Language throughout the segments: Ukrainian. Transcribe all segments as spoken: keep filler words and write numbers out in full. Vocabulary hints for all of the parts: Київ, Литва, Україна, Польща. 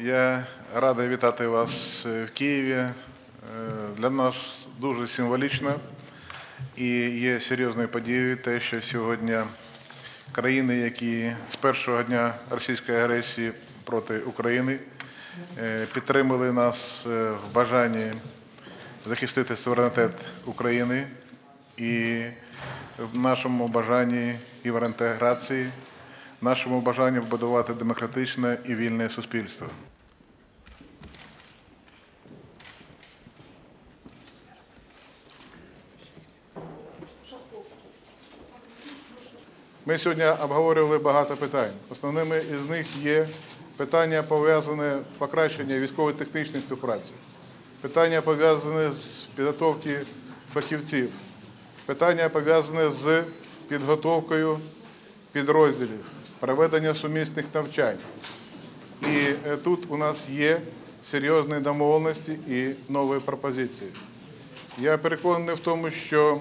Я радий вітати вас в Києві. Для нас дуже символічно і є серйозною подією те, що сьогодні країни, які з першого дня російської агресії проти України підтримали нас в бажанні захистити суверенітет України і в нашому бажанні євроінтеграції, в нашому бажанні побудувати демократичне і вільне суспільство. Ми сьогодні обговорювали багато питань. Основними із них є питання, пов'язане з покращенням військово-технічної співпраці, питання, пов'язане з підготовкою фахівців, питання, пов'язане з підготовкою підрозділів, проведення сумісних навчань. І тут у нас є серйозні домовленості і нові пропозиції. Я переконаний в тому, що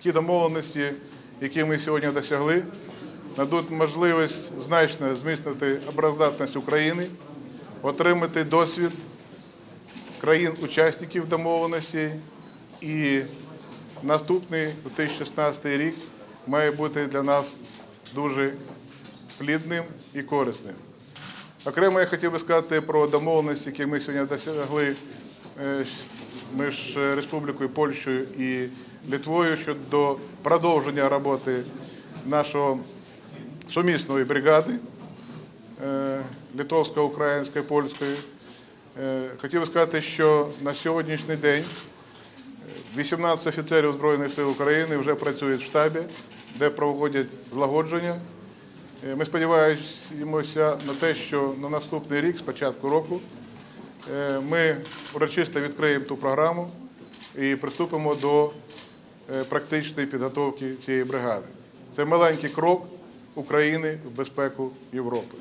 ті домовленості, які ми сьогодні досягли, надуть можливість значно зміцнити обороноздатність України, отримати досвід країн-учасників домовленості, і наступний дві тисячі шістнадцятий рік має бути для нас дуже плідним і корисним. Окремо я хотів би сказати про домовленості, які ми сьогодні досягли між Республікою Польщею і Литвою щодо продовження роботи нашого сумісної бригади литовсько-української, польської. Хотів би сказати, що на сьогоднішній день вісімнадцять офіцерів Збройних сил України вже працюють в штабі, де проводять злагодження. Ми сподіваємося на те, що на наступний рік, з початку року, ми урочисто відкриємо ту програму і приступимо до практичної підготовки цієї бригади. Це маленький крок України в безпеку Європи.